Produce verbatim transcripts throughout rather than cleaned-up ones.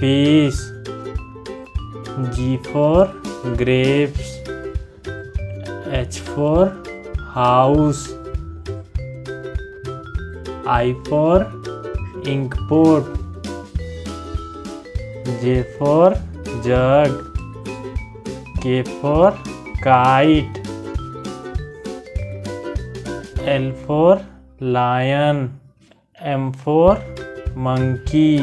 fish. G for grapes. H for house. I for inkpot. J for jug. K for kite. L for lion. M for monkey.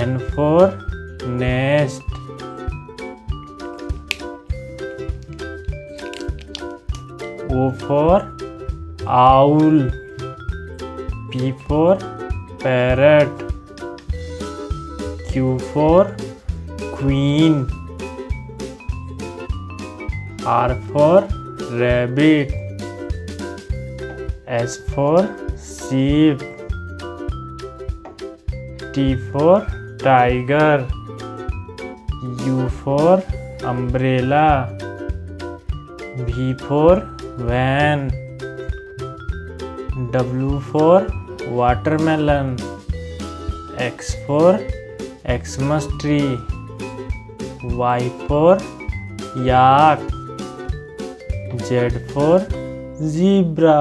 N for nest. O for owl. P for parrot. Q for queen. R for rabbit. S for sheep. T for tiger. U for umbrella. V for van. W for watermelon. X for Xmas tree. Y for yak. Z for zebra.